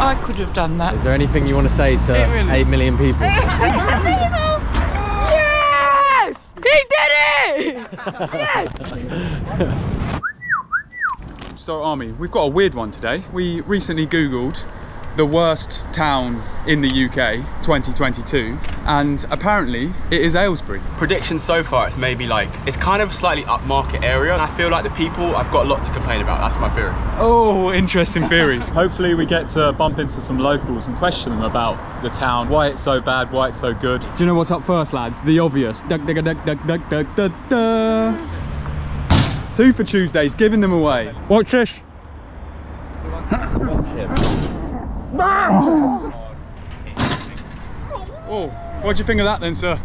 I could have done that. Is there anything you want to say to 8 million people? 8 million people! Yes! He did it! Yes! Storror Army, we've got a weird one today. We recently Googled the worst town in the UK 2022, and apparently it is Aylesbury. Predictions so far, it's maybe like, it's kind of a slightly upmarket area, and I feel like the people, I've got a lot to complain about. That's my theory. Oh, interesting theories. Hopefully we get to bump into some locals and question them about the town, why it's so bad, why it's so good. Do you know what's up first, lads? The obvious. Two for Tuesdays, giving them away. Watch this. Oh, what do you think of that then, sir?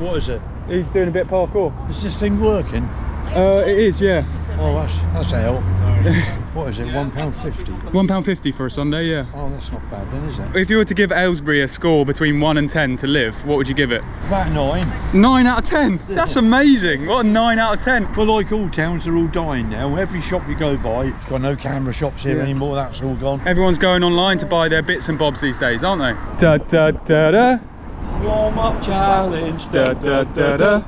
What is it? He's doing a bit of parkour. Is this thing working? It is, yeah. Oh, that's a help. What is it, £1.50? £1.50 for a Sunday, yeah. Oh, that's not bad then, is it? If you were to give Aylesbury a score between 1 and 10 to live, what would you give it? About 9. 9 out of 10? That's amazing. What a 9 out of 10. Well, like all towns, they're all dying now. Every shop you go by, you've got no camera shops here anymore, that's all gone. Everyone's going online to buy their bits and bobs these days, aren't they? Da-da-da-da. Warm-up challenge. Da-da-da-da.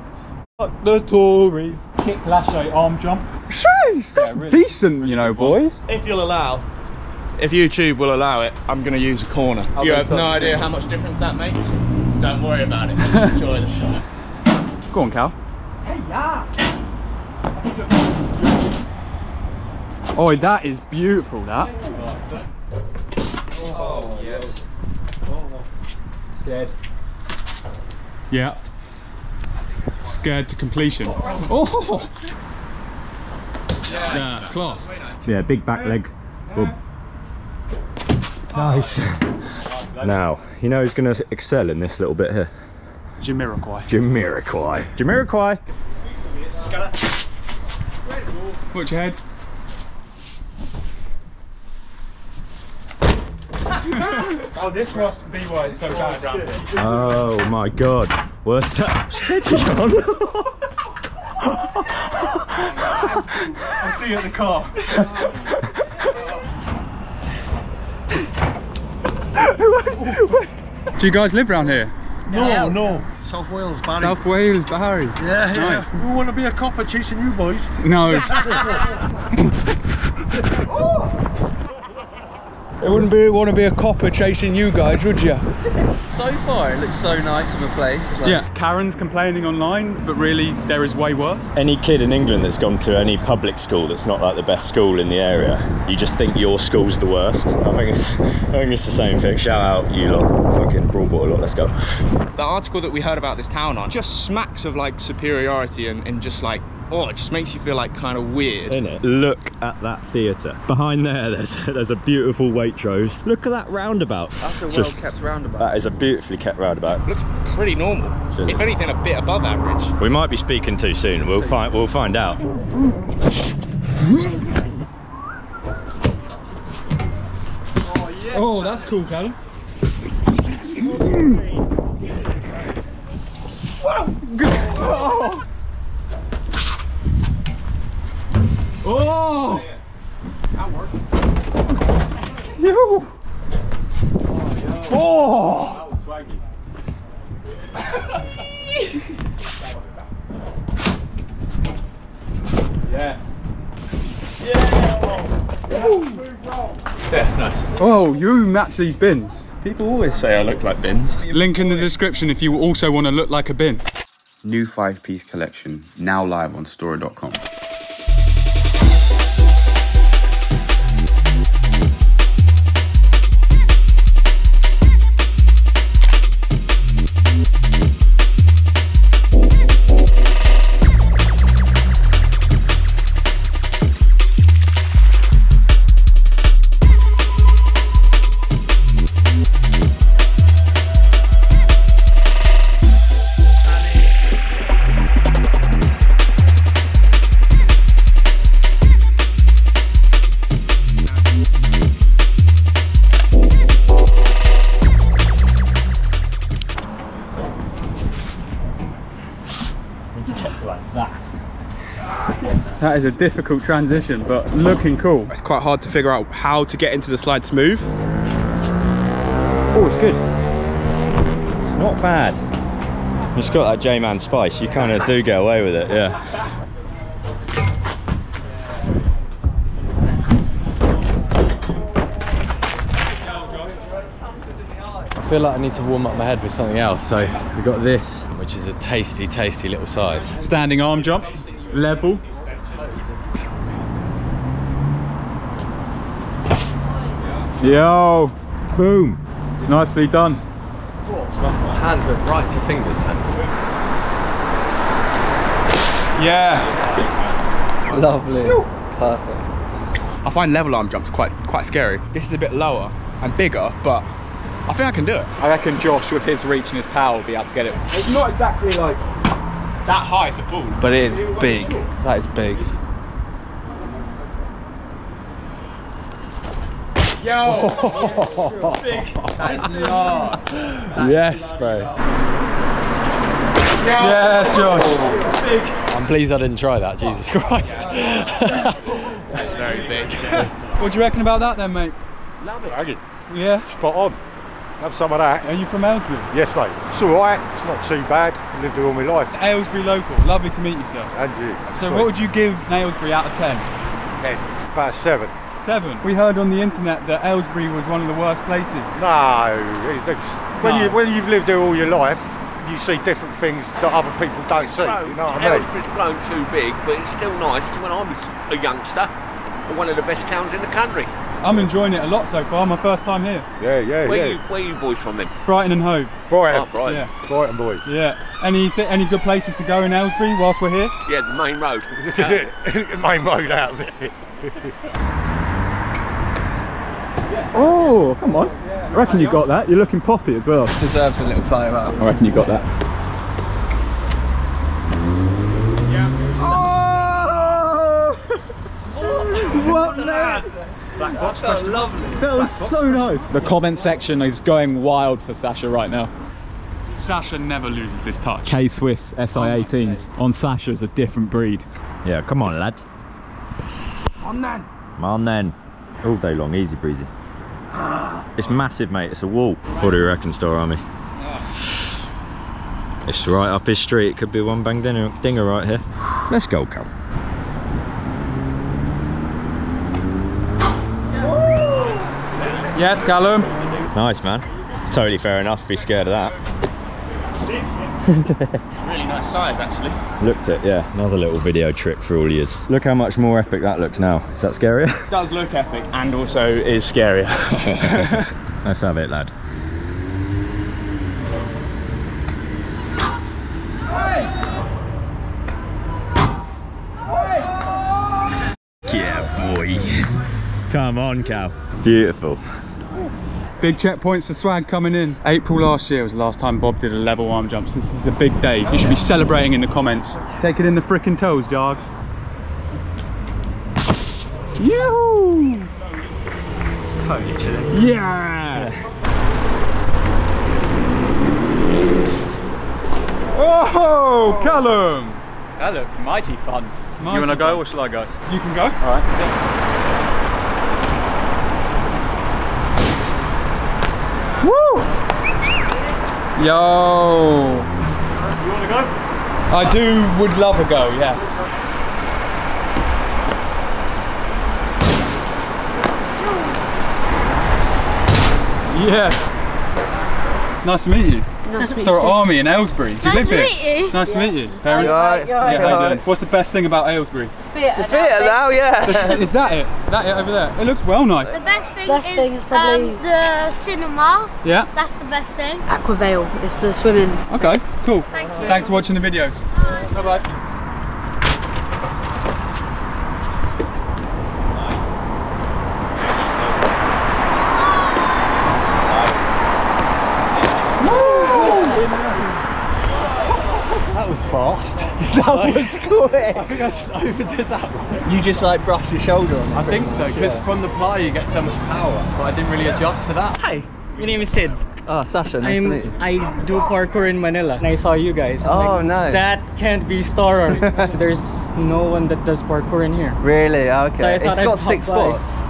Fuck the Tories. Kick, lasso, arm jump. Jeez, that's really decent, you know, boys. If you'll allow, if YouTube will allow it, I'm going to use a corner. If you have no idea how much difference that makes, don't worry about it. Just enjoy the shot. Go on, Cal. Hey, yeah. Oh, that is beautiful, that. Oh, yes. Oh, scared. Yeah. Scared to completion. Oh! Yeah, that's class. Yeah, big back leg. Yeah. Nice. Now, you know who's going to excel in this little bit here? Jamiroquai. Jamiroquai. Jamiroquai. Watch your head. Oh, this must be why it's so bad. Oh my god. Worst time. Steady on. I'll see you at the car. Do you guys live around here? No, no. South Wales, Barry. South Wales, Barry. Yeah, yeah. Nice. We want to be a copper chasing you boys. No. It wouldn't be want to be a copper chasing you guys, would you? So far, it looks so nice of a place. Like. Yeah, Karen's complaining online, but really, there is way worse. Any kid in England that's gone to any public school that's not like the best school in the area, you just think your school's the worst. I think it's the same thing. Shout out, you lot, fucking brawl ball a lot. Let's go. The article that we heard about this town on just smacks of like superiority and just like. Oh, it just makes you feel like kind of weird. Innit? Look at that theatre. Behind there's a beautiful Waitrose. Look at that roundabout. That's a well-kept roundabout. That is a beautifully kept roundabout. It looks pretty normal. Sure. If anything, a bit above average. We might be speaking too soon. We'll find out. Oh, yeah. Oh, that's cool, Callum. Oh. Oh! That worked. Oh, yeah. Oh! That was swaggy. Yes. Yeah! Yeah, nice. Oh, you match these bins. People always say I look like bins. Link in the description if you also want to look like a bin. New 5-piece collection, now live on Storror.com. That is a difficult transition, but looking cool. It's quite hard to figure out how to get into the slide smooth. Oh, it's good. It's not bad. It's got that J-Man spice. You kind of do get away with it, yeah. I feel like I need to warm up my head with something else, so we got this, which is a tasty, tasty little size. Standing arm jump, level. Yo, boom, nicely done. My hands went right to fingers then. Yeah. Lovely, perfect. I find level arm jumps quite scary. This is a bit lower and bigger, but I think I can do it. I reckon Josh, with his reach and his power, will be able to get it. It's not exactly like that high, it's a fall. But it is big. That is big. Yo! Oh. Big. That is large. That yes, is bro. Large. Yes, Josh. Oh. Big. I'm pleased I didn't try that, Jesus Christ. That's very big. Yes. What do you reckon about that then, mate? Love it. Yeah. Spot on. Have some of that. Are you from Aylesbury? Yes, mate. It's all right. It's not too bad. I've lived here all my life. Aylesbury local. Lovely to meet you, sir. And you. So what would you give Aylesbury out of 10? 10. About 7. 7? We heard on the internet that Aylesbury was one of the worst places. No. When you've lived here all your life, you see different things that other people don't see. You know what I mean? Aylesbury's grown too big, but it's still nice. When I was a youngster, one of the best towns in the country. I'm enjoying it a lot so far, my first time here. Where are you boys from then? Brighton and Hove. Brighton. Oh, Brighton. Yeah. Brighton boys. Yeah. Any good places to go in Aylesbury whilst we're here? Yeah, the main road. The main road out there. Oh, come on. I reckon you got that. You're looking poppy as well. It deserves a little play around. I reckon you got that. Yeah. Oh! What now? Black box. That felt lovely. That was so nice. The comment section is going wild for Sacha right now. Sacha never loses his touch. K Swiss SI18s on Sacha's a different breed. Yeah, come on, lad. On then. On then. All day long, easy breezy. It's massive, mate. It's a wall. What do you reckon, Storror Army? Yeah. It's right up his street. It could be one bang dinger right here. Let's go, Cal. Yes, Callum. Nice, man. Totally fair enough. Be scared of that. Really nice size, actually. Looked it, yeah. Another little video trick for all ears. Look how much more epic that looks now. Is that scarier? It does look epic, and also is scarier. Let's have it, lad. Hey! Hey! Yeah, boy. Come on, Cal. Beautiful. Big checkpoints for swag coming in. April last year was the last time Bob did a level arm jump. So this is a big day. You should be celebrating in the comments. Take it in the frickin' toes, dog. Yoo-hoo! It's totally chilling. Yeah! Oh, Callum! That looks mighty fun. You wanna go or shall I go? You can go. All right. Woo! Yo! You want to go? I do, would love a go, yes. Yes. Nice to meet you. Nice to meet you. Storror Army in Aylesbury. Do you live here? Nice to meet you. Nice to meet you. Parents? Yeah, how you doing? What's the best thing about Aylesbury? The theatre now, yeah. So, is that it? That it over there? It looks well nice. The best thing is probably the cinema. Yeah. That's the best thing. Aquavale is the swimming. Okay, cool. Thank you. Thanks for watching the videos. Bye. Bye-bye. Nice. That was fast. That was quick. I think I just overdid that one. You just like brushed your shoulder on that. I think so, because from the ply you get so much power, but I didn't really adjust for that. Hi, my name is Sid. Oh, Sacha, nice to meet you. I do parkour in Manila and I saw you guys. Oh, nice. That can't be Storror. There's no one that does parkour in here. Really? Okay. So it's got 6 spots.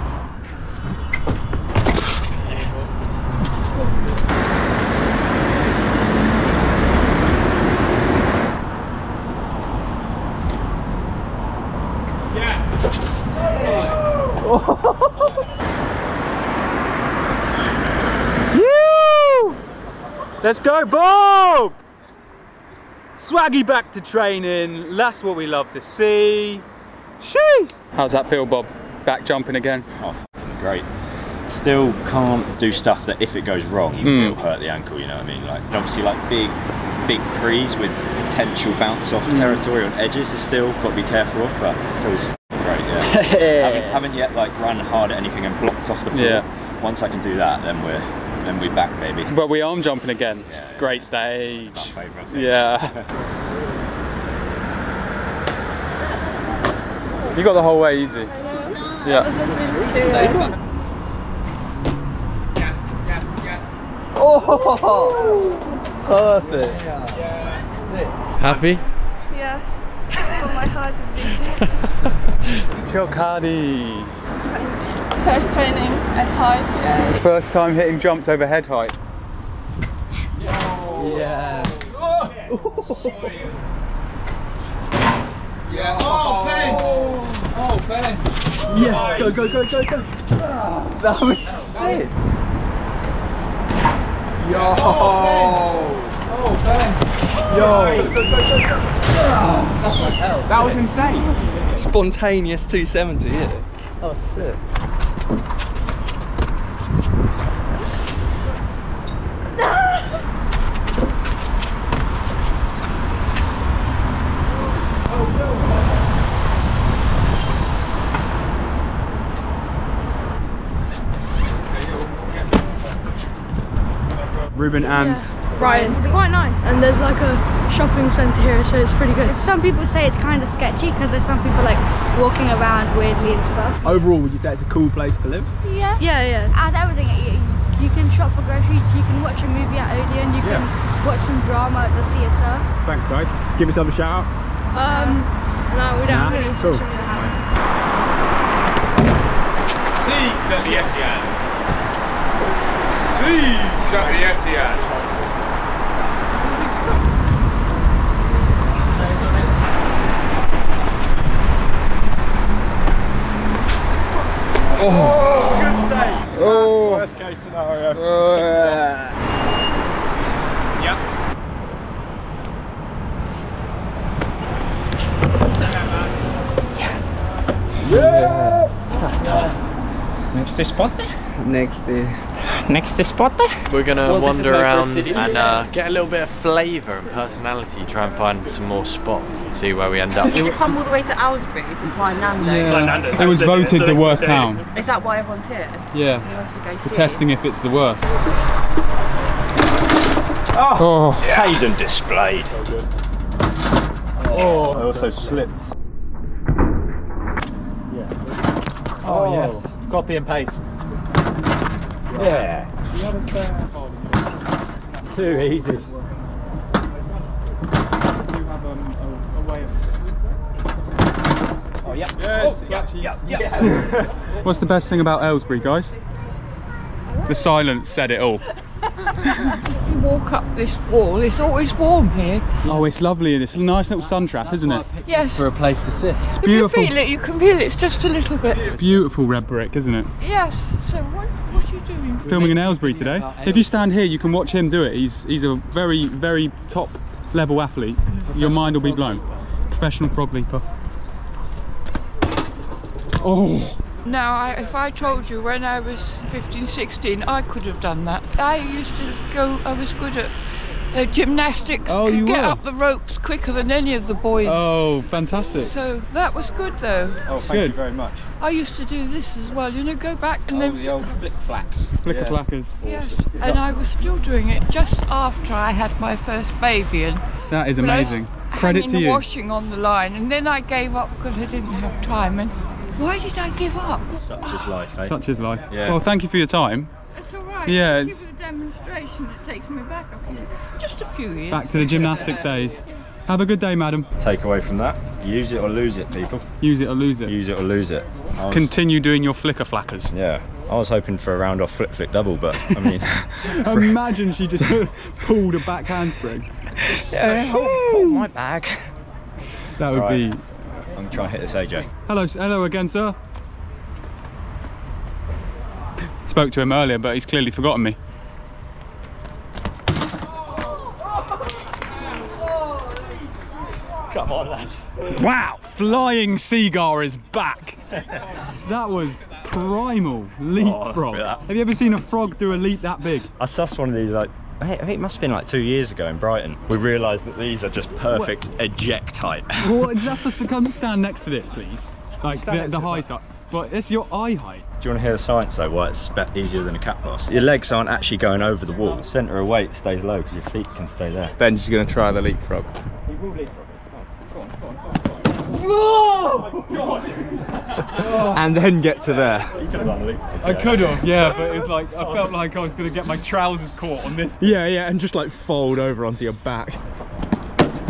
Let's go, Bob! Swaggy back to training. That's what we love to see. Sheesh! How's that feel, Bob? Back jumping again? Oh, fucking great. Still can't do stuff that if it goes wrong, you will hurt the ankle, you know what I mean? Like, obviously, like big prees with potential bounce off territory on edges is still got to be careful of, but it feels great, yeah. Haven't yet, like, run hard at anything and blocked off the floor. Yeah. Once I can do that, then we're back, baby. But we arm jumping again. Yeah, great stage. My favourite things. Yeah. You got the whole way easy. I know. No, yeah. It was just really scary. Yes, yes, yes. Oh, perfect. Yeah. Happy? Yes. But my heart is beating. Chokadi. First training at height, yeah. First time hitting jumps over head height. Oh. Yeah. Oh. Yeah. Oh, Ben! Oh, Ben! Oh, yes, nice. Go, go, go, go, go! That was sick! Yo! Oh, Ben! Yo! Go, go, go, go, go. That was insane! Spontaneous 270, yeah. That was sick. Ruben and Brian. It's quite nice, and there's like a shopping centre here, so it's pretty good. Some people say it's kind of sketchy because there's some people like walking around weirdly and stuff. Overall, would you say it's a cool place to live? Yeah. Yeah, yeah. As everything, you can shop for groceries, you can watch a movie at Odeon, you can watch some drama at the theatre. Thanks, guys. Give yourself a shout out. No, we don't really show in the house. Siegs at the Etihad. Siegs at the Etihad. Oh, good save. Oh. Worst case scenario. Yep. Yes. Yeah. That's tough. Next spot there. Next spot there. We're gonna wander around and get a little bit of flavour and personality. Try and find some more spots and see where we end up. Did you come all the way to Aylesbury to climb Nando's? Yeah. It was voted the worst town. Is that why everyone's here? Yeah. We're testing if it's the worst. Oh, Hayden displayed. Oh, I also slipped. Yeah. Oh yes. Copy and paste. Yeah. Too easy. Oh, yeah. Yes. Oh, yeah, yeah, yeah. What's the best thing about Aylesbury, guys? The silence said it all. You walk up this wall, it's always warm here. Oh, it's lovely, and it's a nice little sun trap, isn't it? Yes. For a place to sit. It's beautiful. If you feel it, you can feel it, it's just a little bit. Beautiful red brick, isn't it? Yes. So what are you doing? Filming in Aylesbury today. If you stand here, you can watch him do it. He's a very, very top level athlete. Your mind will be blown. Professional frog leaper. Oh. Now, if I told you when I was 15, 16, I could have done that. I used to go, I was good at gymnastics, could get up the ropes quicker than any of the boys. Oh, fantastic. So that was good though. Oh, thank you very much. I used to do this as well, you know, go back and then... the old flick-flacks. Flicker-flackers. Yes, and I was still doing it just after I had my first baby. And that is amazing. Credit to you. Washing on the line, and then I gave up because I didn't have time. And why did I give up? Such is life, eh? Such is life. Yeah. Well, thank you for your time. That's alright. Yeah, it's a demonstration that takes me back, I think. Just a few years. Back to the gymnastics days. Have a good day, madam. Take away from that, use it or lose it, people. Use it or lose it. Use it or lose it. Continue doing your flicker flackers. Yeah. I was hoping for a round off flip flip double, but I mean... Imagine she just pulled a back handspring. Yeah, hold my bag. That would be... I'm trying to hit this AJ. Hello again, sir. Spoke to him earlier, but he's clearly forgotten me. Come on, lads. Wow, Flying Segar is back. That was primal leapfrog. Oh, have you ever seen a frog do a leap that big? I sussed one of these like, I think it must have been like 2 years ago in Brighton. We realised that these are just perfect eject height. Well, come stand next to this, please. Like the high side. But it's your eye height. Do you want to hear the science though? Why it's easier than a cat pass? Your legs aren't actually going over the wall. The centre of weight stays low because your feet can stay there. Benj is going to try the leapfrog. He will leapfrog. Oh my God. And then get to there. I could have, yeah, but it's like I felt like I was gonna get my trousers caught on this. Yeah, and just like fold over onto your back.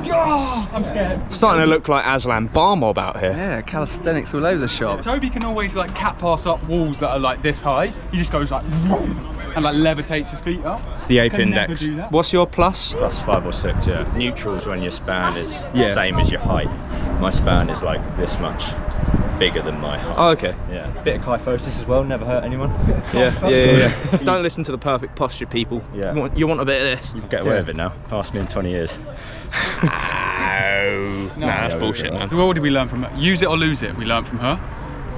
Oh, I'm scared. Starting to look like Aslan Bar Mob out here. Yeah, calisthenics all over the shop. Toby can always like cat pass up walls that are like this high. He just goes like and like levitates his feet up. It's the ape index. What's your plus? Plus 5 or 6, yeah. Neutrals when your span is the same as your height. My span is like this much bigger than my height. Oh, okay. Yeah. Bit of kyphosis as well, never hurt anyone. Yeah. Don't listen to the perfect posture people. Yeah. You want a bit of this. You can get away with it now. Ask me in 20 years. No, that's bullshit, man. What did we learn from her? Use it or lose it, we learned from her.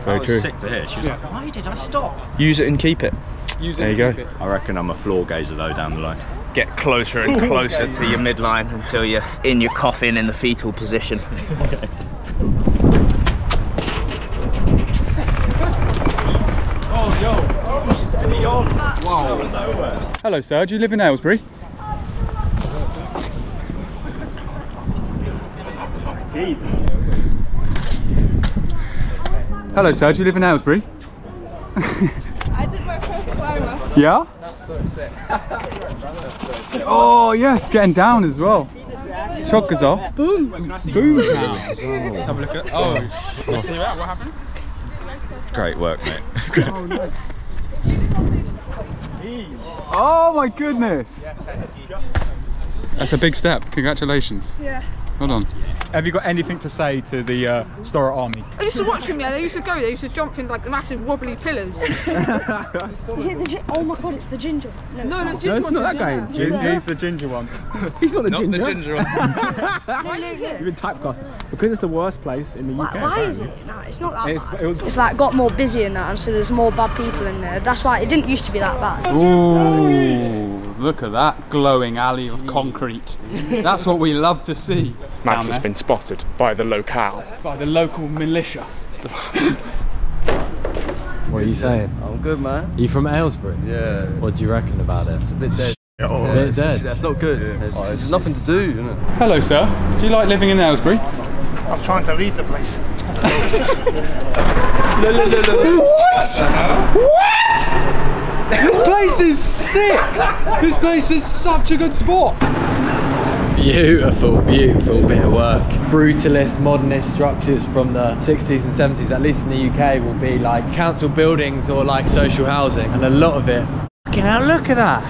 Very true. I was sick to hear. She was like, why did I stop? Use it and keep it. There you go. I reckon I'm a floor gazer though down the line. Get closer and closer to your midline until you're in your coffin in the fetal position. Yes. Oh, yo. Oh, steady on. Wow. Hello, sir. Do you live in Aylesbury? Hello, sir. Do you live in Aylesbury? I did my first climber. Yeah? Oh yes, getting down as well. Chockers off. Boom. Boom down. Have a look at. Oh. What happened? Great work, mate. Oh my goodness. That's a big step. Congratulations. Yeah. Hold on. Have you got anything to say to the Storror army? I used to watch them, yeah, they used to go, they used to jump in like the massive wobbly pillars. Is it the oh my God, it's the ginger. No, it's not. The ginger one's not that game. Yeah. He's the ginger one. He's not the ginger. Not the ginger one. Why are you here? You've been typecast. Because it's the worst place in the UK. Why is it? No, it's not that bad. It's like got more busy in that, and so there's more bad people in there. That's why it didn't used to be that bad. Ooh. Look at that glowing alley of concrete. That's what we love to see. Max has been spotted by the locale. By the local militia. What are you saying? I'm good, man. Are you from Aylesbury? Yeah. What do you reckon about it? It's a bit dead. Oh, yeah, it's dead. That's not good. Yeah. It's nothing to do, isn't it? Hello, sir. Do you like living in Aylesbury? I'm trying to leave the place. No. What? This place is sick! This place is such a good spot! Beautiful, beautiful bit of work. Brutalist, modernist structures from the 60s and 70s, at least in the UK, will be like council buildings or like social housing, and a lot of it. Fucking hell, look at that!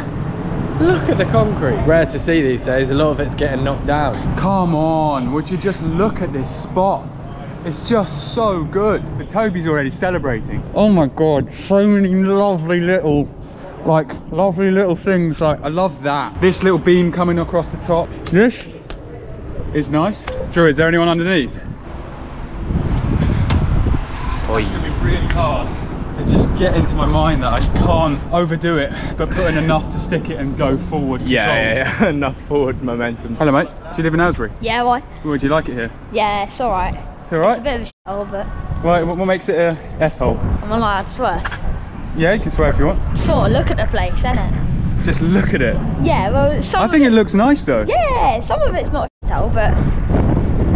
Look at the concrete. Rare to see these days, a lot of it's getting knocked down. Come on, would you just look at this spot? It's just so good. But Toby's already celebrating. Oh my God, so many lovely little things. Like, I love that. This little beam coming across the top. This is nice. Drew, is there anyone underneath? It's gonna be really hard to just get into my mind that I can't overdo it, but put in enough to stick it and go forward. Yeah, enough forward momentum. Hello, mate. Do you live in Aylesbury? Yeah, why? Would you like it here? Yeah, it's all right. It's alright? It's a bit of a hole, but... Why, what makes it a S-hole? I'm not allowed to swear. Yeah, you can swear if you want. Sort of look at the place, innit? Just look at it? Yeah, well, I think it looks nice, though. Yeah, some of it's not a hole, but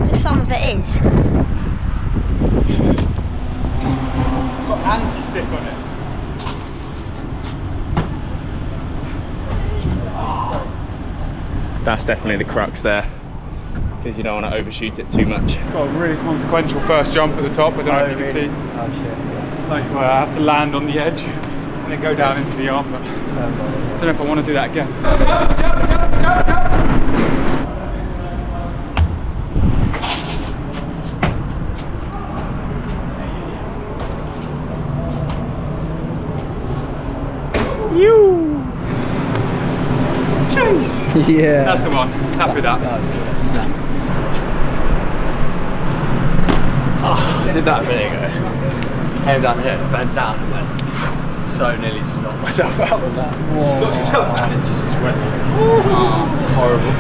just some of it is. Got anti-stick on it. that's definitely the crux there, because you don't want to overshoot it too much. Got a really consequential first jump at the top. I don't know if you can see. Oh shit. Like, well, I have to land on the edge and then go down into the arm, but I don't know if I want to do that again. Jeez. Yeah. That's the one. Happy with that. That's nice. Oh, I did that a minute ago. Came down here, bent down and went. So nearly just knocked myself out of that. Whoa. And it just went. Oh, it's horrible.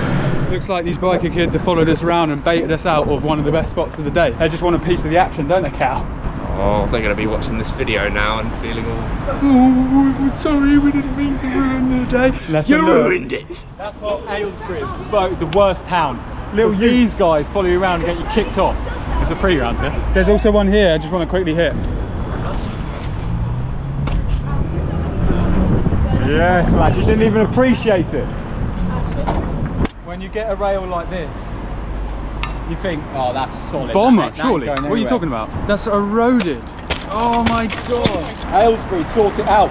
Looks like these biker kids have followed us around and baited us out of one of the best spots of the day. They just want a piece of the action, don't they, Cal? Oh, they're going to be watching this video now and feeling all, oh, sorry, we didn't mean to ruin the day. You ruined it. That's what Aylesbury is about, the worst town. Little Yeez guys follow you around and get you kicked off. It's a pre-round here. Yeah? There's also one here I just want to quickly hit. Yes, lads, you didn't even appreciate it. When you get a rail like this, you think, oh, that's solid. Bomber, surely. What are you talking about? That's eroded. Oh my god. Aylesbury, sort it out.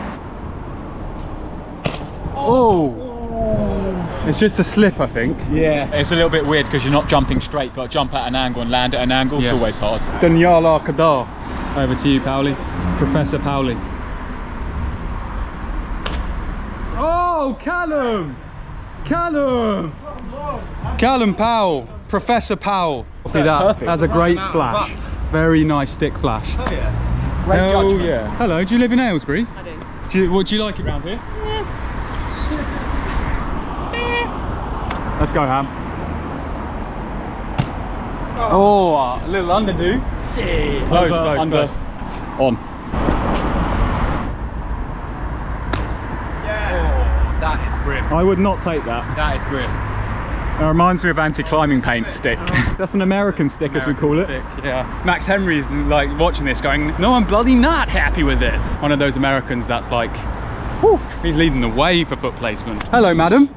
Oh. Oh. It's just a slip, I think. Yeah. It's a little bit weird because you're not jumping straight. Got to jump at an angle and land at an angle. Yeah. It's always hard. Dunyala Kadar. Over to you, Powley. Professor Powley. Oh, Callum. Callum. Callum Powell. Professor Powell. See that? That's a great flash. Very nice stick flash. Oh yeah. Great judgment. Yeah. Hello, do you live in Aylesbury? I do. Do you like it round here? Yeah. Let's go, Ham. Oh, a little underdo. Shit. Close, over, close, under. Close. On. Yeah. Oh, that is grim. I would not take that. That is grim. It reminds me of anti-climbing paint stick. That's an American stick, American as we call stick, it. Yeah. Max Henry's like watching this going, no, I'm bloody not happy with it. One of those Americans that's like, whew, he's leading the way for foot placement. Hello, madam.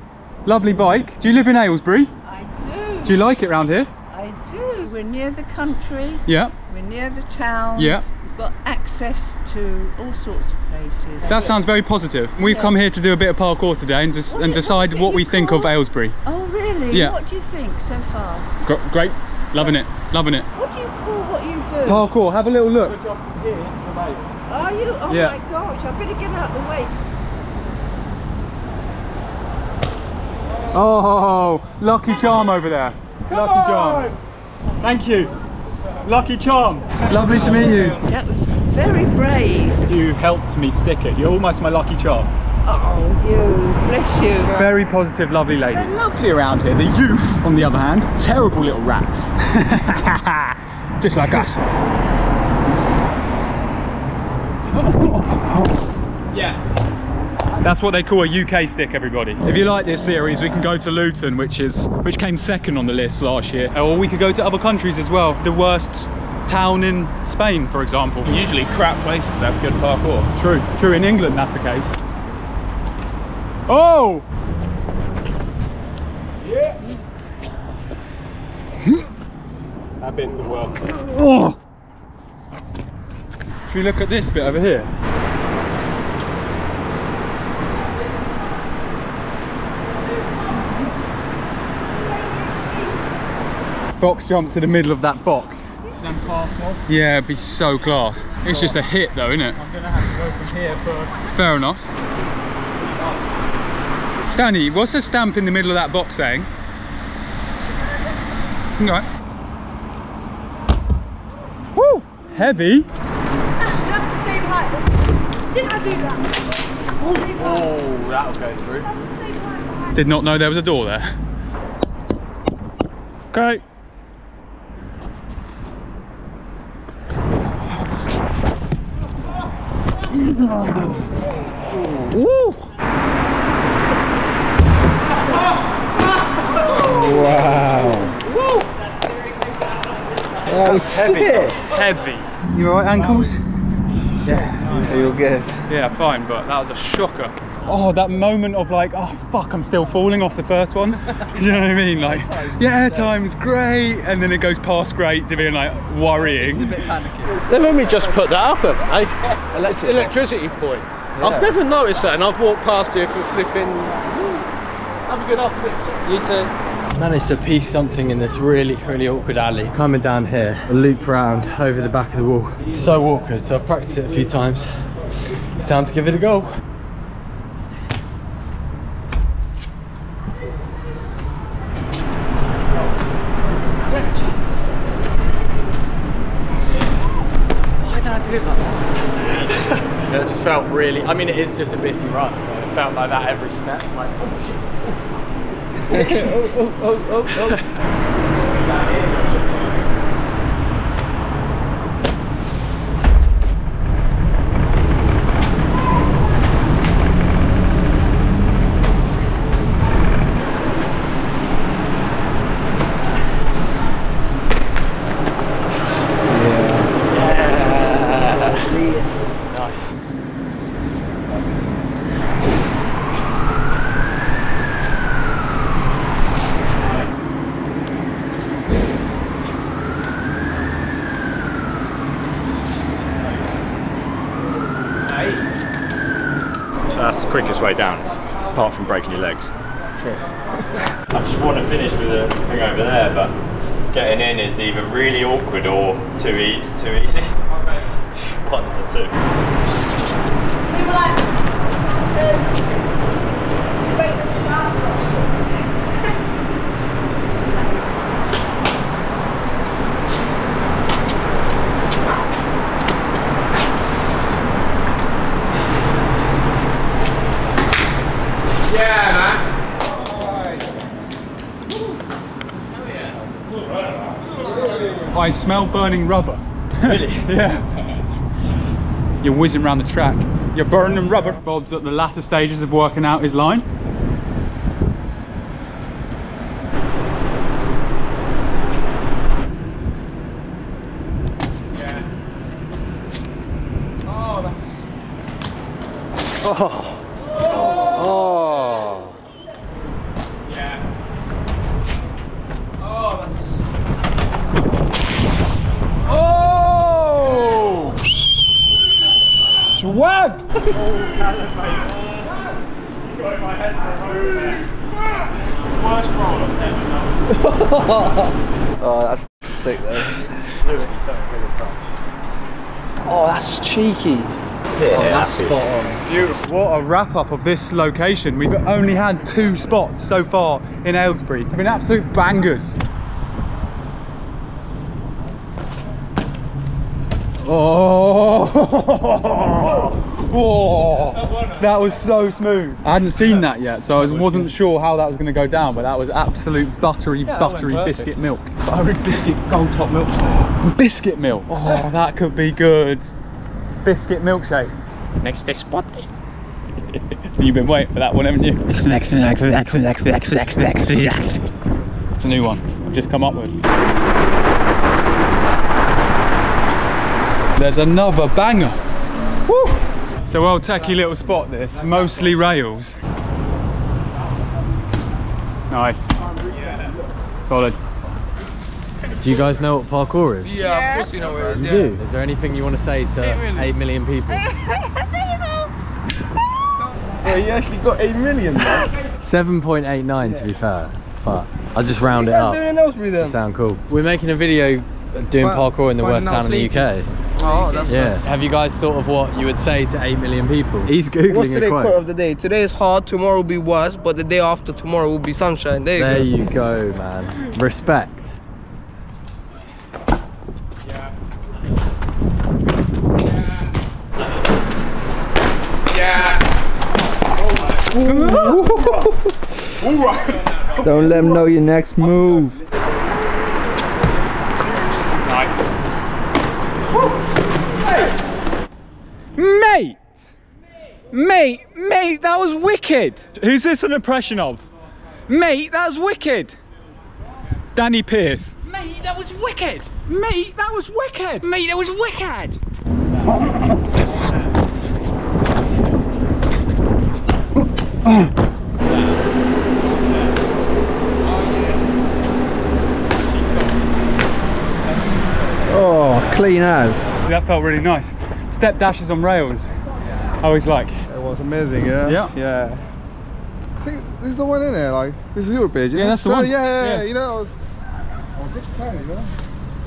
Lovely bike. Do you live in Aylesbury? I do. Do you like it round here? I do. We're near the country. Yeah. We're near the town. Yeah. We've got access to all sorts of places. That sounds very positive. We've come here to do a bit of parkour today and, decide what we think of Aylesbury. Oh, really? Yeah. What do you think so far? Great. Loving it. Loving it. What do you call what you do? Parkour. Have a little look. Good job from here into the bay. Are you? Oh yeah. My gosh. I better get out of the way. Oh, lucky charm over there. Come lucky on. Charm. Thank you. Lucky charm. Lovely to meet you. That was very brave. You helped me stick it. You're almost my lucky charm. Oh, you, bless you. Very positive, lovely lady. They're lovely around here. The youth, on the other hand, terrible little rats. Just like us. Yes. That's what they call a UK stick, everybody. If you like this series, we can go to Luton, which came second on the list last year. Or we could go to other countries as well. The worst town in Spain, for example. Usually crap places have good parkour. True. True, in England that's the case. Oh! Yeah. That bit's the worst. Oh. Should we look at this bit over here? Box jump to the middle of that box. Then pass off. Yeah, it'd be so class. It's just a hit though, isn't it? I'm gonna have to go from here first. Fair enough. Stanley, what's the stamp in the middle of that box saying? Okay. Woo! Heavy. That's just the same height. Didn't I do that? Oh, that'll go through. That's the same height. Did not know there was a door there. Okay. Woo! Wow. Woo! That was heavy. Sick. Heavy. You alright, ankles? Yeah. Are you all good? Yeah, fine, but that was a shocker. oh, that moment of like, oh fuck, I'm still falling off the first one. Do you know what I mean? Like, yeah, time's great, and then it goes past great to being like worrying. It's a bit panicky. They've only just put that up at electricity point. Yeah. I've never noticed that, and I've walked past here for flipping. Have a good afternoon. You too. Managed to piece something in this really, really awkward alley. Coming down here, a loop round over the back of the wall. So awkward, so I've practiced it a few times. It's time to give it a go. Why did I do it like that? It just felt really, I mean, it is just a bitty run, but it felt like that every step. Like, oh shit. Quickest way down, apart from breaking your legs. True. I just want to finish with a thing over there, but getting in is either really awkward or too easy. One to two. I smell burning rubber. Really? Yeah. You're whizzing around the track. You're burning rubber. Bob's at the latter stages of working out his line. Yeah. Oh, that's... Oh. Oh, that's sick though. Oh, that's cheeky. Yeah, oh, that's spot on. Beautiful. What a wrap up of this location. We've only had 2 spots so far in Aylesbury. They've been absolute bangers. Oh. Whoa, that was so smooth. I hadn't seen that yet, so I wasn't sure how that was going to go down, but that was absolute buttery, buttery biscuit milk. Buttery biscuit, gold top milk. Biscuit milk. Oh, that could be good. Biscuit milkshake. Next spot. You've been waiting for that one, haven't you? It's a new one I've just come up with. There's another banger. Woo! It's a well techie little spot this, mostly rails. Nice. Solid. Do you guys know what parkour is? Yeah, of course you know what it is. You do? Is there anything you want to say to 8 million people? Yeah, you actually got 8 million now. 7.89 to be fair, but I'll just round it up to sound cool. We're making a video doing parkour in the worst town in the UK. Oh, that's yeah. Have you guys thought of what you would say to 8 million people? He's googling. What's today's quote of the day? Today is hard, tomorrow will be worse, but the day after tomorrow will be sunshine. There you go. You go, man. Respect. Yeah. Yeah. Yeah. Alright. Don't let them know your next move. Mate! Mate! Mate, that was wicked! Who's this an impression of? Mate, that was wicked! Danny Pierce. Mate, that was wicked! Mate, that was wicked! Mate, that was wicked! Oh, clean as. That felt really nice. Step dashes on rails. I was like, it was amazing, yeah? Yeah. Yeah. I think this is the one in there, like, this is your page. Yeah, that's the one. Yeah, you know, I was just playing, you know?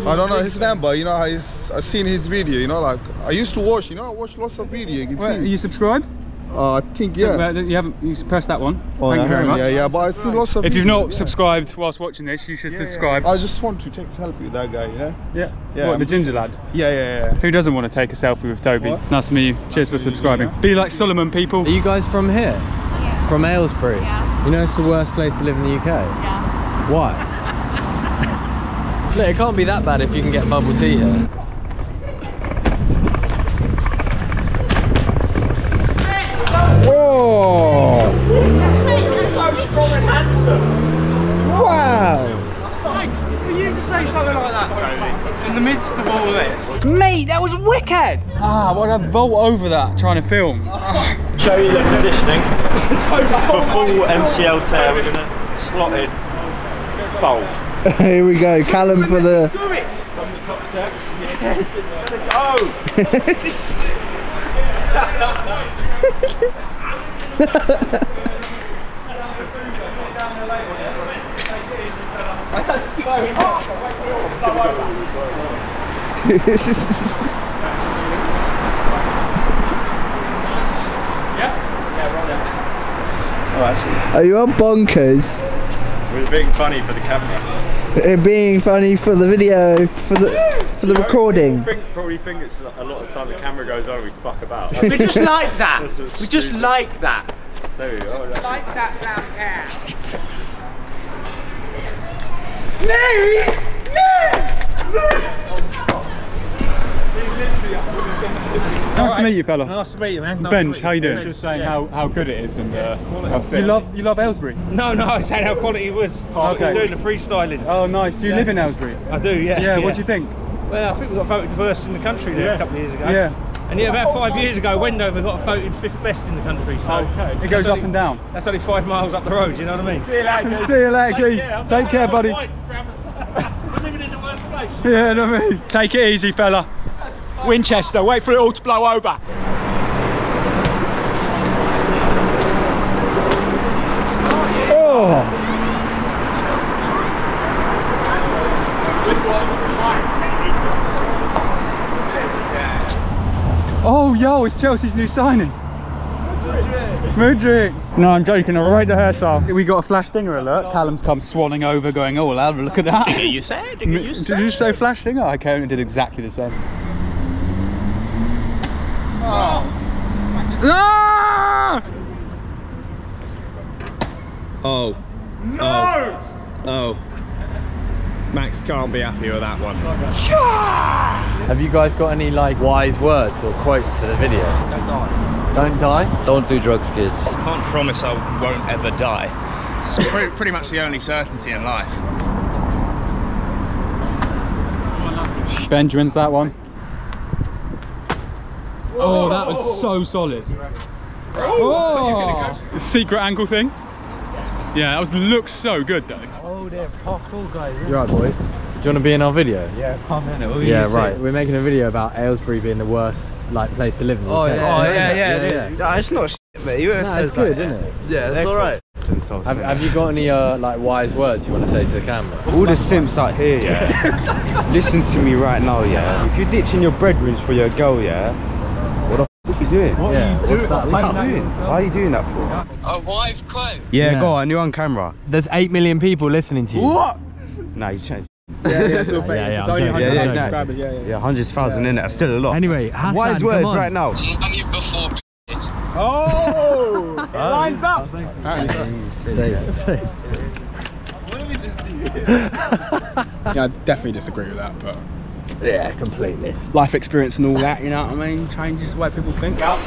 I don't know his number, you know, I've seen his video, you know, like, I used to watch, you know, I watch lots of video, you can see. Are you subscribed? I think, yeah. So, you haven't, you pressed that one. Oh, thank you very much. Yeah, but I've seen lots of videos. If you've not subscribed whilst watching this, you should subscribe. I just want to take a selfie with that guy, you know? Yeah. What, the ginger lad? Yeah. Who doesn't want to take a selfie with Toby? What? Nice to meet you. Cheers for subscribing. Be like Solomon, people. Are you guys from here? Yeah. From Aylesbury? Yeah. You know it's the worst place to live in the UK? Yeah. Why? Look, it can't be that bad if you can get bubble tea here. Whoa! You're so strong and handsome! Wow! Thanks! For you to say something like that, Toby, in the midst of all this. Mate, that was wicked! Ah, what a vault over that, trying to film. Show you the positioning. For full MCL tear, we're going to slotted fold. Here we go, Callum for the... Do it! From the top steps. Yes, it's gonna go! Yeah? Are you on bonkers? We're being funny for the camera. It being funny for the video, for the recording. I probably think it's a lot of time the camera goes on, we fuck about. We just like that. We just like that. There we go. Just like that round here. No! Nice to meet you, fella. Nice to meet you, man. Benj, how you doing? Just saying how good it is and how sick. You love Aylesbury? No, I was saying how quality it was. Okay. Doing the freestyling. Oh, nice. Do you live in Aylesbury? I do, yeah. Yeah, what do you think? Well, I think we got voted diverse in the country there a couple of years ago. Yeah. And about 5 years ago, Wendover got voted 5th best in the country. So it goes up and down. That's only 5 miles up the road, you know what I mean? See you later. See you later, Keith. Take care, buddy. We're living in the worst place. Yeah, know what I mean? Take it easy, fella. Winchester, wait for it all to blow over. Oh! Oh, yo, it's Chelsea's new signing. Mudrick! No, I'm joking, I'll rate the hairstyle. We got a flash dinger alert. Callum's come swanning over going, oh, well, look at that. Digger you said, digger you said. Did you say flash dinger? I came and did exactly the same. Oh! Oh. No! Oh. Max can't be happy with that one. Have you guys got any like wise words or quotes for the video? Don't die. Don't die? Don't do drugs, kids. I can't promise I won't ever die. It's pretty much the only certainty in life. Benjamin's that one. Oh, that was so solid. Oh, the secret angle thing. Yeah, that looks so good though. Oh, they're cool guys. You're right, boys. Do you want to be in our video? Yeah, come in. Yeah, right. We're making a video about Aylesbury being the worst like place to live in. Oh yeah. It's not shit, mate. It's good, isn't it? Yeah, it's alright. Have you got any like wise words you want to say to the camera? All the simps out here, yeah. Listen to me right now, yeah. If you're ditching your breadrooms for your girl, yeah. What are you doing? Why are you doing that for? A wise quote? Yeah, go on, you're on camera. There's 8 million people listening to you. What? No, you changed. Yeah, 100,000 in it, that's still a lot. Anyway, wise words right now. Oh! It lines up! Yeah, I definitely disagree with that, but... Yeah, completely. Life experience and all that, you know what I mean? Changes the way people think. Yep.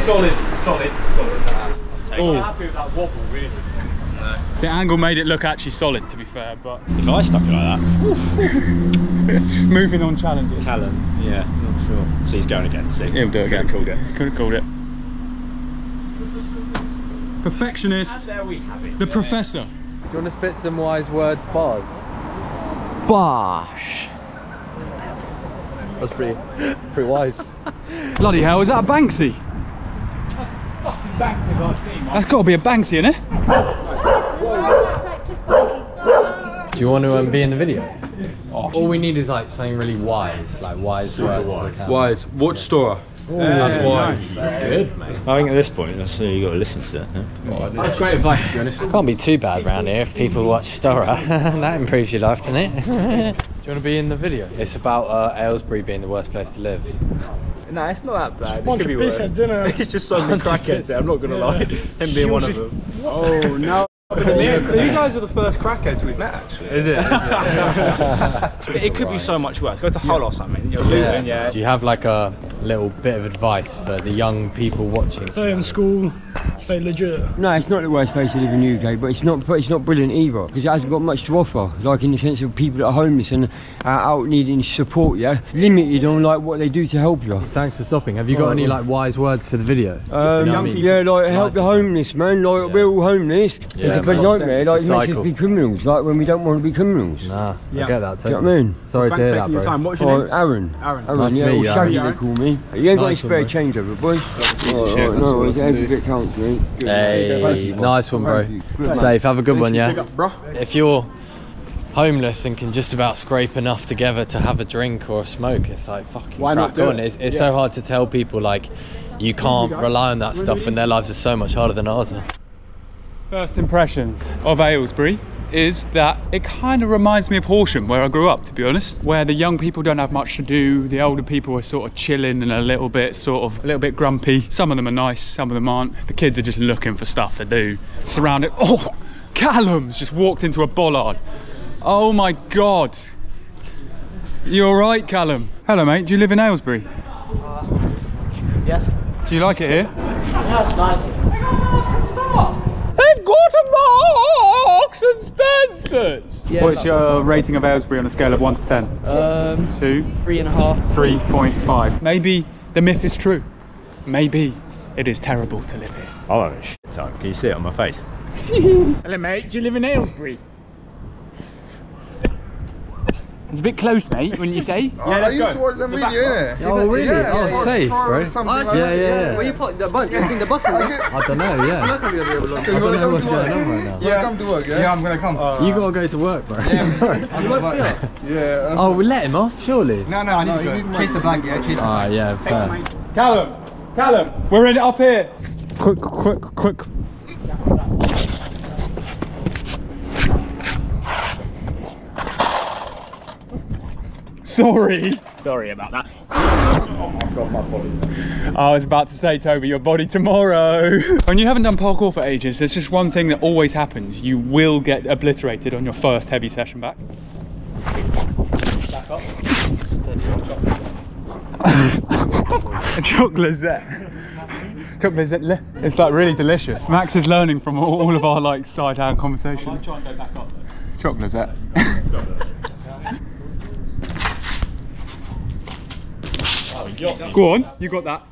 Solid. I'm happy with that wobble, really. No. The angle made it look actually solid, to be fair, but... If I stuck it like that... Moving on challenges. Callum, yeah, not sure. So he's going again, see? He'll do it again. Could have called it. Perfectionist. And there we have it. The Professor. Do you want to spit some wise words, bars? Bosh. That's pretty wise. Bloody hell, is that a Banksy? That's fucking Banksy that I've seen, man. That's got to be a Banksy, isn't it? Do you want to be in the video? Oh. All we need is like something really wise, like wise words. Wise. Watch Storror. Ooh, that's wise. Nice. That's good, mate. I think at this point, that's you got to listen to it. Yeah? That's great advice, to be honest. Can't be too bad round here if people watch Storror. That improves your life, doesn't it? Do you want to be in the video? It's about Aylesbury being the worst place to live. No, it's not that bad. It could be worse. It's just so many crackheads there. I'm not gonna lie. Him being one of them. Oh no. These guys are the first crackheads we've met, actually. Is it? It could be so much worse. Go to Hull or something. You're Luton, yeah. Do you have like a little bit of advice for the young people watching? Stay in school, stay legit. No, it's not the worst place to live in the UK, but it's not brilliant either, because it hasn't got much to offer, like in the sense of people that are homeless and are out needing support, yeah? Limited on like what they do to help you. Thanks for stopping. Have you got any like wise words for the video? Yeah, like help the homeless, man. Like we're all homeless. Yeah. But nightmare, like, it makes us be criminals, like when we don't want to be criminals. Nah, I get that too. Do you know what I mean? Sorry to hear that, bro. What's your name? Aaron. Aaron, yeah, or Shaggy they call me. You ain't got any spare change over, boys. No, you have to get counts, mate. Hey, nice one, bro. Safe, have a good one, yeah? If you're homeless and can just about scrape enough together to have a drink or a smoke, it's like, fucking crack on. It's so hard to tell people, like, you can't rely on that stuff when their lives are so much harder than ours are. First impressions of Aylesbury is that it kind of reminds me of Horsham, where I grew up, to be honest, where the young people don't have much to do, the older people are sort of chilling and a little bit grumpy. Some of them are nice, some of them aren't. The kids are just looking for stuff to do. Surrounded, oh, Callum's just walked into a bollard. Oh my God. You all right, Callum? Hello, mate, do you live in Aylesbury? Yes. Do you like it here? Yeah, it's nice. They've got a Marks and Spencers! Yeah, what's your rating of Aylesbury on a scale of 1 to 10? 2. 3.5. 3.5. Maybe the myth is true. Maybe it is terrible to live here. I'm having a shit time. Can you see it on my face? Hello mate, do you live in Aylesbury? It's a bit close, mate, wouldn't you say? Oh, yeah, I used to watch them video, innit? Oh, really? Yeah, oh, safe, right? Yeah. Where you put the bus? You think the bus is I don't know, yeah. I don't know what's going on right now. Yeah, come to work, yeah? Yeah, I'm going to come. You got to go to work, bro. Yeah, I'm going to work. Yeah. Oh, we let him off, surely? No, I need to go. Chase the bag, yeah, chase the bag. Oh, yeah, fair. Callum, we're in it up here. Quick. Sorry about that. Oh my God, my body. I was about to say, Toby, your body tomorrow. When you haven't done parkour for ages, there's just one thing that always happens. You will get obliterated on your first heavy session back. Back up. Chocolate Zette. It's like really delicious. Max is learning from all of our like side-hand conversations. I might try and go back up. Chocolate Zette. Go on, you got that.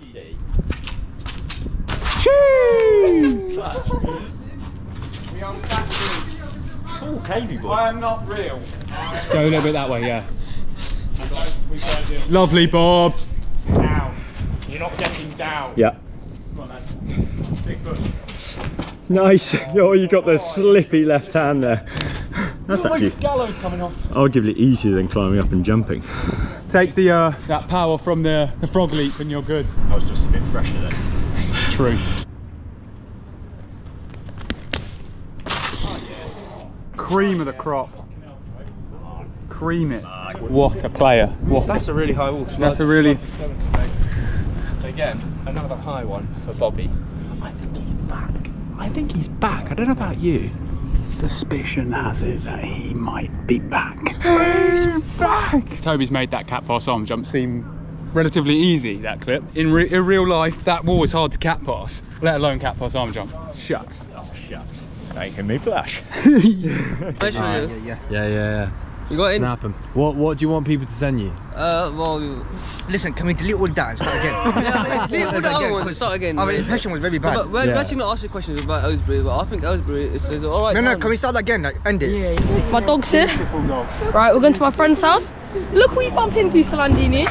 Cheese! Oh, cavey boy. I am not real. Let's go a little bit that way, yeah. Lovely, Bob. Down. You're not getting down. Yeah. Come on, man. Big push. Nice. Oh, you got the slippy left hand there. That's actually gallows coming off. Arguably easier than climbing up and jumping. Take the that power from the frog leap and you're good. I was just a bit fresher then. True. Oh, yeah. Cream of the crop. Cream it. What a player. What that's a really high wall. That's a really... Again, another high one for Bobby. I think he's back. I don't know about you. Suspicion has it that he might be back. He's back! Toby's made that cat pass arm jump seem relatively easy, that clip. In real life, that wall is hard to cat pass, let alone cat pass arm jump. Shucks. Now you can make flash. Yeah. You got it? Snap him. What do you want people to send you? Well, listen, can we delete all that and start again? Delete all the other ones and start again. Our impression was very bad. But we're actually not asking questions about Aylesbury, but I think Aylesbury is alright. No, can we start that again? Like, end it. Yeah. My dog's here. Right, we're going to my friend's house. Look who you bump into, Salandini.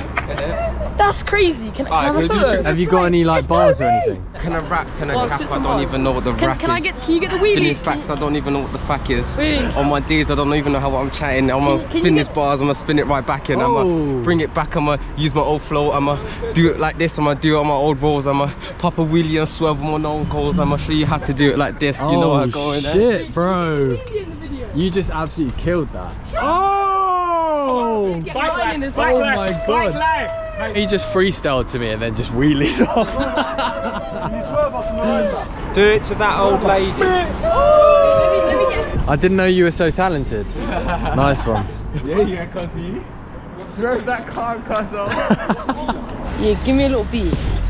That's crazy. Can I have a photo? Have you got any like bars or anything? Can I rap? Can I cap? I don't even know what the rap is. Can you get the wheelie? Spinning facts, I don't even know what the fact is. On my D's, I don't even know how I'm chatting. I'm gonna spin this bars, I'm gonna spin it right back in. I'm gonna bring it back, I'm gonna use my old flow, I'm gonna do it like this, I'm gonna do it on my old rolls, I'm gonna pop a wheelie and swerve on my old goals, I'm gonna show you how to do it like this. You know how I'm going there. Shit, bro. You just absolutely killed that. Oh! Oh my god. He just freestyled to me and then just wheelied off. Do it to that old lady. I didn't know you were so talented. Nice one. Yeah, cuzzy. Throw that car, cuz off. Yeah, give me a little beat.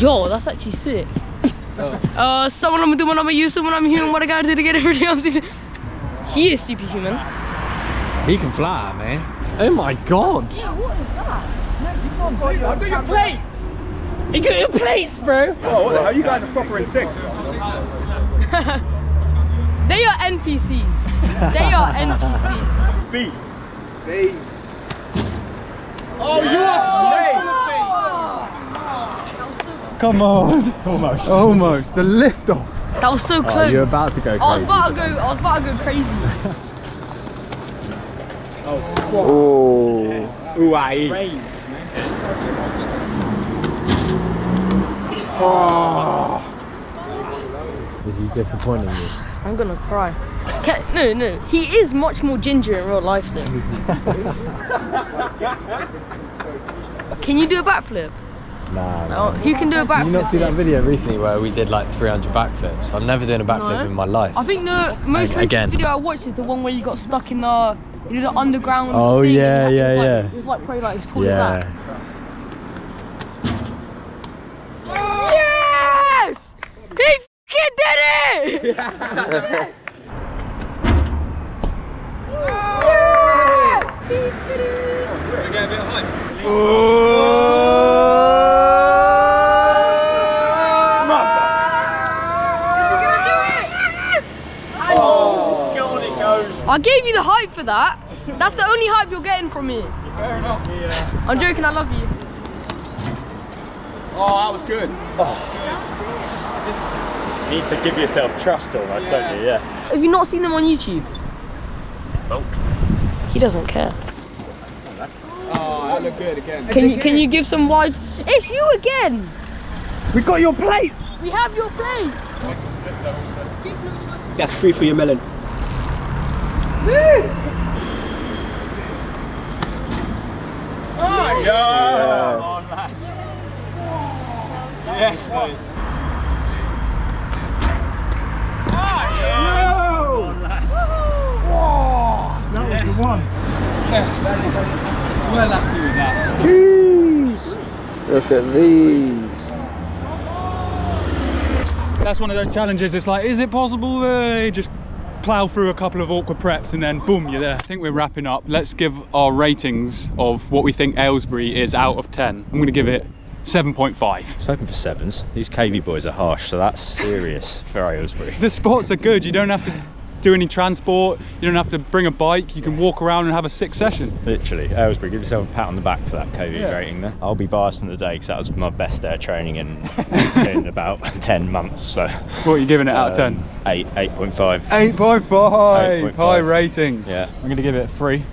Yo, that's actually sick. Someone I'm doing what I'm gonna use, someone I'm human, what I gotta do to get everything I'm doing. He is superhuman. He can fly, man. Oh my god! Yeah, what is that? No, you've not got your plates! You got your plates, bro! Oh, what the hell? You guys are proper in sick. They are NPCs. They are NPCs. Beat. Beat. Oh, you are so... Come on! Almost. Almost. The lift off. That was so close. Oh, you're about to go crazy. I was about to go crazy. Oh, yes. Ooh, oh. Is he disappointing you? I'm gonna cry. No, he is much more ginger in real life though. Can you do a backflip? Nah. Who can do a backflip? Did you not see that video recently where we did like 300 backflips? I'm never doing a backflip in my life. I think the most recent video I watched is the one where you got stuck in the... You know, the underground thing. Yeah. It was like probably like as tall as that. Yes! He f***ing did it! Yeah! He did it! We're going to get a bit high. I gave you the hype for that. That's the only hype you're getting from me. Fair enough. Yeah. I'm joking, I love you. Oh, that was good. Oh. Just need to give yourself trust almost, don't you? Yeah. Have you not seen them on YouTube? Nope. He doesn't care. Oh, that looked good again. Can you give some wise... It's you again! We got your plates! We have your plates! That's free for your melon. Woo! Oh, yes, mate. Oh, whoa! That was the one. Yes, well happy with that. Jeez! Look at these. That's one of those challenges. It's like, is it possible? Just plow through a couple of awkward preps and then boom, you're there. I think we're wrapping up. Let's give our ratings of what we think Aylesbury is out of 10. I'm gonna give it 7.5. I was hoping for 7s. These KV boys are harsh, so that's serious for Aylesbury. The spots are good. You don't have to do any transport. You don't have to bring a bike. You can walk around and have a sick session. Literally, Aylesbury, give yourself a pat on the back for that KV rating there. I'll be biased in the day because that was my best air training in about 10 months. So. What are you giving it out of 10? 8, 8.5. 8.5! High ratings. Yeah. I'm going to give it 3.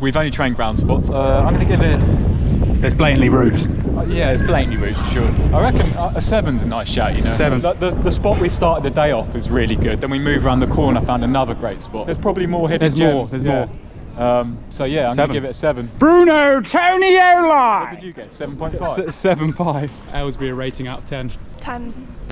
We've only trained ground spots. I'm going to give it... There's blatantly roofs. Yeah, it's blatantly roots, sure. I reckon a 7's a nice shout, you know. 7. The spot we started the day off is really good. Then we moved around the corner, found another great spot. There's probably more hidden gems. There's more. So yeah, I'm going to give it a 7. Bruno Toniola! What did you get? 7.5? 7.5. Aylesbury, a rating out of 10. 10.